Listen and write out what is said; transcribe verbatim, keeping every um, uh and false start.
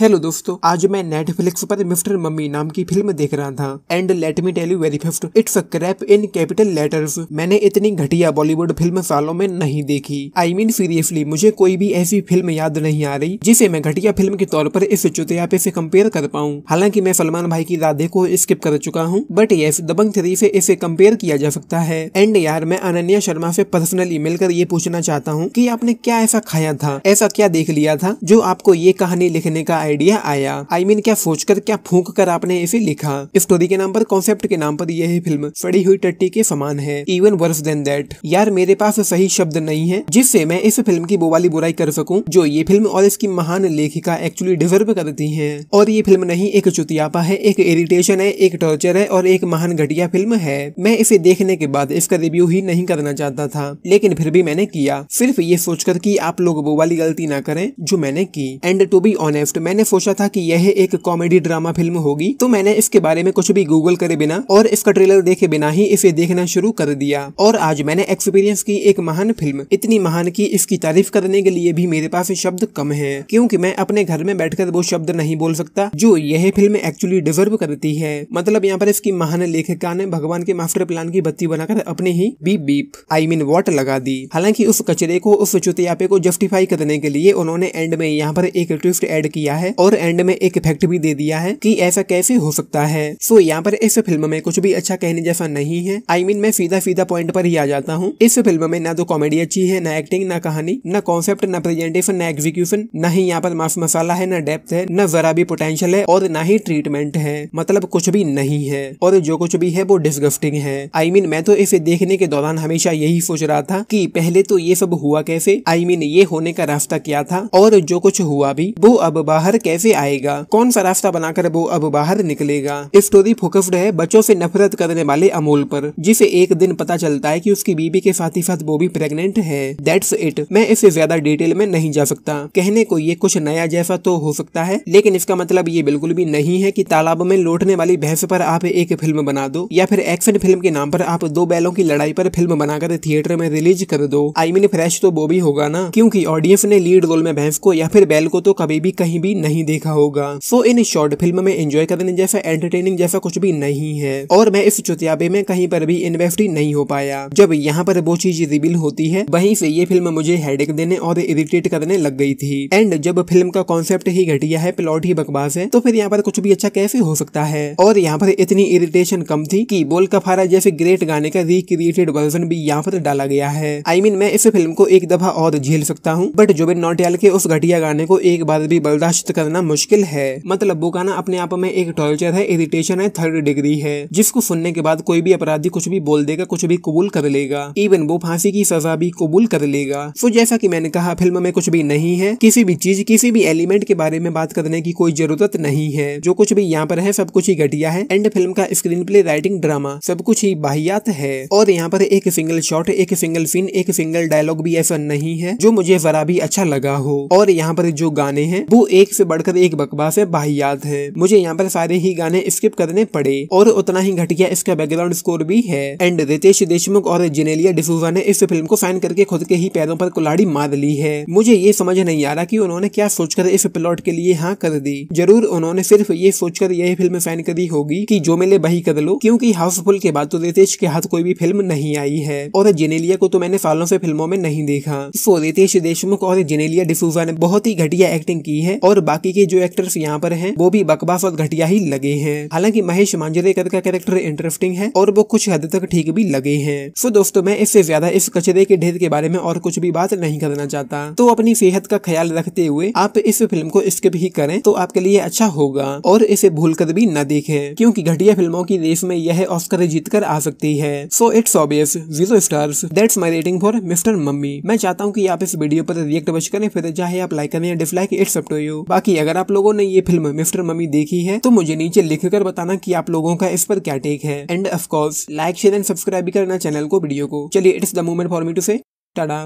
Hello दोस्तों, आज मैं नेटफ्लिक्स पर मिस्टर मम्मी नाम की फिल्म देख रहा था and let me tell you very fast, it's a crap in capital letters. मैंने इतनी घटिया बॉलीवुड फिल्म सालों में नहीं देखी। आई मीन सीरियसली, मुझे कोई भी ऐसी फिल्म याद नहीं आ रही जिसे मैं घटिया फिल्म के तौर पर इस चुतियापे से कंपेयर कर पाऊँ। हालांकि मैं सलमान भाई की राधे को स्किप कर चुका हूँ, बट यस दबंग थ्री से इसे कंपेयर किया जा सकता है। एंड यार, मैं अनन्या शर्मा से पर्सनली मिलकर ये पूछना चाहता हूँ कि आपने क्या ऐसा खाया था, ऐसा क्या देख लिया था जो आपको ये कहानी लिखने का आइडिया आया। आई मीन क्या सोचकर, क्या फूंक कर आपने इसे लिखा। स्टोरी के नाम पर, कॉन्सेप्ट के नाम पर यह फिल्म सड़ी हुई टट्टी के समान है, इवन वर्स देन दैट। यार मेरे पास सही शब्द नहीं है जिससे मैं इस फिल्म की बोवाली बुराई कर सकूं जो ये फिल्म और इसकी महान लेखिका एक्चुअली डिजर्व करती है। और ये फिल्म नहीं, एक चुतियापा है, एक इरिटेशन है, एक टॉर्चर है और एक महान घटिया फिल्म है। मैं इसे देखने के बाद इसका रिव्यू ही नहीं करना चाहता था, लेकिन फिर भी मैंने किया, सिर्फ ये सोचकर कि आप लोग वो वाली गलती ना करें जो मैंने की। एंड टू बी ऑनेस्ट, मैंने सोचा था कि यह एक कॉमेडी ड्रामा फिल्म होगी, तो मैंने इसके बारे में कुछ भी गूगल करे बिना और इसका ट्रेलर देखे बिना ही इसे देखना शुरू कर दिया। और आज मैंने एक्सपीरियंस की एक महान फिल्म, इतनी महान कि इसकी तारीफ करने के लिए भी मेरे पास शब्द कम है, क्योंकि मैं अपने घर में बैठकर वो शब्द नहीं बोल सकता जो यह फिल्म एक्चुअली डिजर्व करती है। मतलब यहाँ पर इसकी महान लेखिका ने भगवान के मास्टर प्लान की बत्ती बनाकर अपने ही beep beep, I mean what लगा दी। हालांकि उस कचरे को, उस चुतियापे को जस्टिफाई करने के लिए उन्होंने एंड में यहाँ पर एक ट्विस्ट एड किया है और एंड में एक इफेक्ट भी दे दिया है कि ऐसा कैसे हो सकता है। सो यहाँ पर इस फिल्म में कुछ भी अच्छा कहने जैसा नहीं है। आई I मीन mean, मैं सीधा सीधा पॉइंट पर ही आ जाता हूँ। इस फिल्म में ना तो कॉमेडी अच्छी है, ना एक्टिंग, ना कहानी, ना कॉन्सेप्ट, ना प्रेजेंटेशन, ना एग्जीक्यूशन, ना ही यहाँ पर मास मसाला है, ना डेप्थ है, ना जरा भी पोटेंशियल है और ना ही ट्रीटमेंट है। मतलब कुछ भी नहीं है और जो कुछ भी है वो डिस्गस्टिंग है। आई I मीन mean, मैं तो इसे देखने के दौरान हमेशा यही सोच रहा था कि पहले तो ये सब हुआ कैसे, आई I मीन mean, ये होने का रास्ता क्या था और जो कुछ हुआ भी वो अब बाहर कैसे आएगा, कौन सा रास्ता बनाकर वो अब बाहर निकलेगा। स्टोरी फोकस्ड है बच्चों से नफरत करने वाले अमोल पर, जिसे एक दिन पता चलता है कि उसकी बीबी के साथ ही साथ वो भी प्रेग्नेंट है। That's it. मैं इससे ज्यादा डिटेल में नहीं जा सकता। कहने को ये कुछ नया जैसा तो हो सकता है, लेकिन इसका मतलब ये बिल्कुल भी नहीं है कि तालाब में लौटने वाली भैंस पर आप एक फिल्म बना दो या फिर एक्शन फिल्म के नाम पर आप दो बैलों की लड़ाई पर फिल्म बनाकर थिएटर में रिलीज कर दो। आई मीन फ्रेश तो वो भी होगा ना, क्योंकि ऑडियंस ने लीड रोल में भैंस को या फिर बैल को तो कभी भी कहीं भी नहीं देखा होगा। सो इन शॉर्ट, फिल्म में एंजॉय करने जैसा, एंटरटेनिंग जैसा कुछ भी नहीं है और मैं इस चुतियाबे में कहीं पर भी इन्वेस्ट ही नहीं हो पाया। जब यहाँ पर वो चीज रिवील होती है, वहीं से ये फिल्म मुझे हेडेक देने और इरिटेट करने लग गई थी। एंड जब फिल्म का कॉन्सेप्ट ही घटिया है, प्लॉट ही बकवास है, तो फिर यहाँ पर कुछ भी अच्छा कैसे हो सकता है। और यहाँ पर इतनी इरिटेशन कम थी कि बोल कफारा जैसे ग्रेट गाने का रिक्रिएटेड वर्जन भी यहाँ पर डाला गया है। आई I मीन mean, मैं इस फिल्म को एक दफा और झेल सकता हूँ, बट जुबिन नौटियाल के उस घटिया गाने को एक बार भी बर्दाश्त करना मुश्किल है। मतलब वो गाना अपने आप में एक टॉर्चर है, इरिटेशन है, थर्ड डिग्री है, जिसको सुनने के बाद कोई भी अपराधी कुछ भी बोल देगा, कुछ भी कबूल कर लेगा, इवन वो फांसी की सजा भी कबूल कर लेगा। सो जैसा कि मैंने कहा, फिल्म में कुछ भी नहीं है, किसी भी चीज, किसी भी एलिमेंट के बारे में बात करने की कोई जरूरत नहीं है। जो कुछ भी यहाँ पर है सब कुछ ही घटिया है। एंड फिल्म का स्क्रीन प्ले, राइटिंग, ड्रामा सब कुछ ही बाहियात है। और यहाँ पर एक सिंगल शॉट, एक सिंगल सीन, एक सिंगल डायलॉग भी ऐसा नहीं है जो मुझे जरा भी अच्छा लगा हो। और यहाँ पर जो गाने हैं वो एक से बढ़कर एक बकवास है, बाहियात है। मुझे यहाँ पर सारे ही गाने स्किप करने पड़े और उतना ही घटिया इसका बैकग्राउंड स्कोर भी है। एंड रितेश देशमुख और जेनेलिया डिसूजा ने इस फिल्म को साइन करके खुद के ही पैरों पर कुल्हाड़ी मार ली है। मुझे ये समझ नहीं आ रहा कि उन्होंने क्या सोचकर इस प्लॉट के लिए हाँ कर दी। जरूर उन्होंने सिर्फ ये सोचकर यह फिल्म साइन करी होगी कि जो मिले वही कर लो, क्योंकि हाउसफुल के बाद तो रितेश के हाथ कोई भी फिल्म नहीं आई है और जेनेलिया को तो मैंने सालों से फिल्मों में नहीं देखा। सो रितेश देशमुख और जेनेलिया डिसूजा ने बहुत ही घटिया एक्टिंग की है और बाकी के जो एक्टर्स यहाँ पर हैं वो भी बकवास और घटिया ही लगे हैं। हालांकि महेश मांजरेकर का कैरेक्टर इंटरेस्टिंग है और वो कुछ हद तक ठीक भी लगे हैं। सो दोस्तों, मैं इससे ज्यादा इस कचरे के ढेर के बारे में और कुछ भी बात नहीं करना चाहता। तो अपनी सेहत का ख्याल रखते हुए आप इस फिल्म को स्किप ही करें तो आपके लिए अच्छा होगा और इसे भूल कर भी न देखें, क्योंकि घटिया फिल्मों की रेस में यह ऑस्कर जीत कर आ सकती है। So it's obvious, zero stars. That's my rating for mister mummy. मैं चाहता हूँ कि आप इस वीडियो पर रिएक्ट बच करें, फिर चाहे आप लाइक करें या dislike, it's up to you. बाकी अगर आप लोगों ने ये फिल्म मिस्टर मम्मी देखी है तो मुझे नीचे लिखकर बताना कि आप लोगों का इस पर क्या टेक है। And of course like, share and subscribe भी करना चैनल को, वीडियो को। चलिए, it's the moment for me to say Tata.